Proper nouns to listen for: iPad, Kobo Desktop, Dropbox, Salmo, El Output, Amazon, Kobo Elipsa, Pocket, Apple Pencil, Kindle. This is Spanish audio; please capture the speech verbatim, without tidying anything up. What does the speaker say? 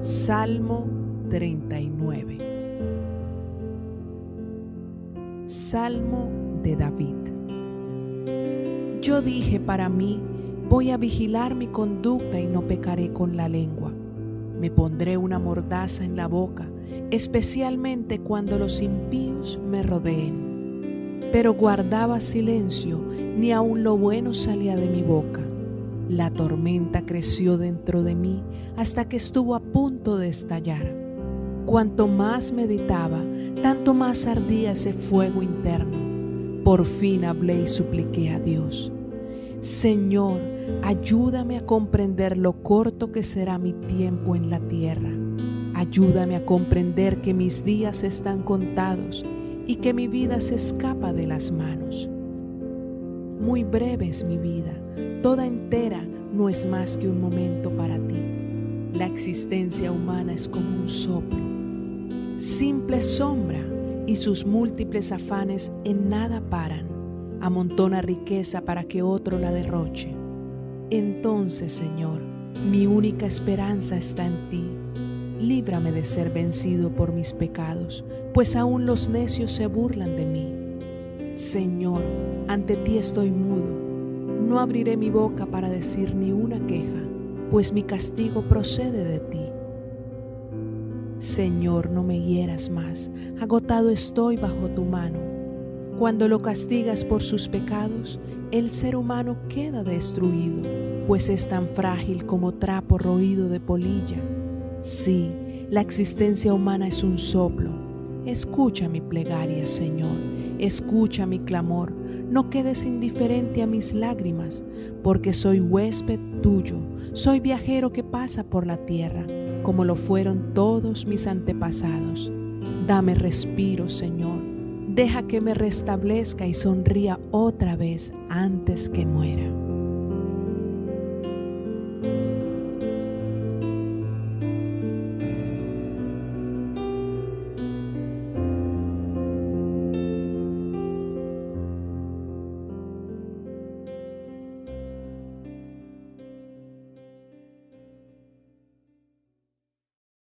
Salmo treinta y nueve. Salmo de David. Yo dije para mí: voy a vigilar mi conducta y no pecaré con la lengua. Me pondré una mordaza en la boca, especialmente cuando los impíos me rodeen. Pero guardaba silencio, ni aun lo bueno salía de mi boca. La tormenta creció dentro de mí hasta que estuvo a punto de estallar. Cuanto más meditaba, tanto más ardía ese fuego interno. Por fin hablé y supliqué a Dios: Señor, ayúdame a comprender lo corto que será mi tiempo en la tierra. Ayúdame a comprender que mis días están contados y que mi vida se escapa de las manos. Muy breve es mi vida, toda entera no es más que un momento para ti. La existencia humana es como un soplo, simple sombra, y sus múltiples afanes en nada paran. Amontona riqueza para que otro la derroche. Entonces, Señor, mi única esperanza está en ti. Líbrame de ser vencido por mis pecados, pues aún los necios se burlan de mí. Señor, ante ti estoy mudo. No abriré mi boca para decir ni una queja, pues mi castigo procede de ti. Señor, no me hieras más, agotado estoy bajo tu mano. Cuando lo castigas por sus pecados, el ser humano queda destruido, pues es tan frágil como trapo roído de polilla. Sí, la existencia humana es un soplo. Escucha mi plegaria, Señor, escucha mi clamor. No quedes indiferente a mis lágrimas, porque soy huésped tuyo, soy viajero que pasa por la tierra, como lo fueron todos mis antepasados. Dame respiro, Señor. Deja que me restablezca y sonría otra vez antes que muera.